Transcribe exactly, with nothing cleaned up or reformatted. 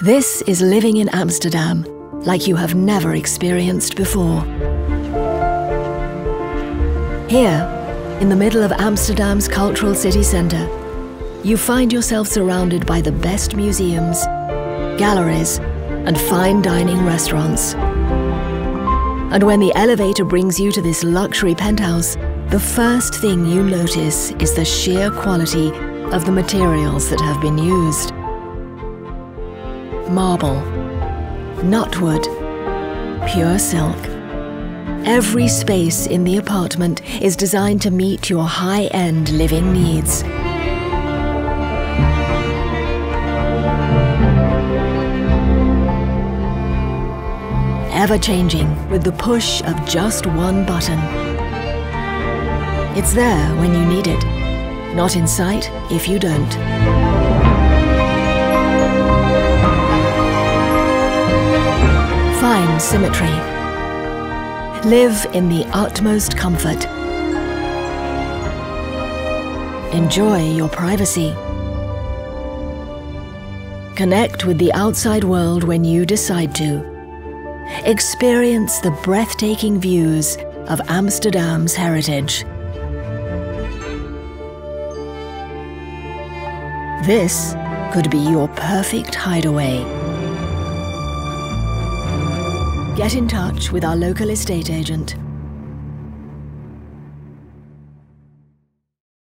This is living in Amsterdam like you have never experienced before. Here, in the middle of Amsterdam's cultural city centre, you find yourself surrounded by the best museums, galleries, and fine dining restaurants. And when the elevator brings you to this luxury penthouse, the first thing you notice is the sheer quality of the materials that have been used. Marble, knotwood, pure silk. Every space in the apartment is designed to meet your high-end living needs. Ever-changing with the push of just one button. It's there when you need it, not in sight if you don't. Find symmetry. Live in the utmost comfort. Enjoy your privacy. Connect with the outside world when you decide to. Experience the breathtaking views of Amsterdam's heritage. This could be your perfect hideaway. Get in touch with our local estate agent.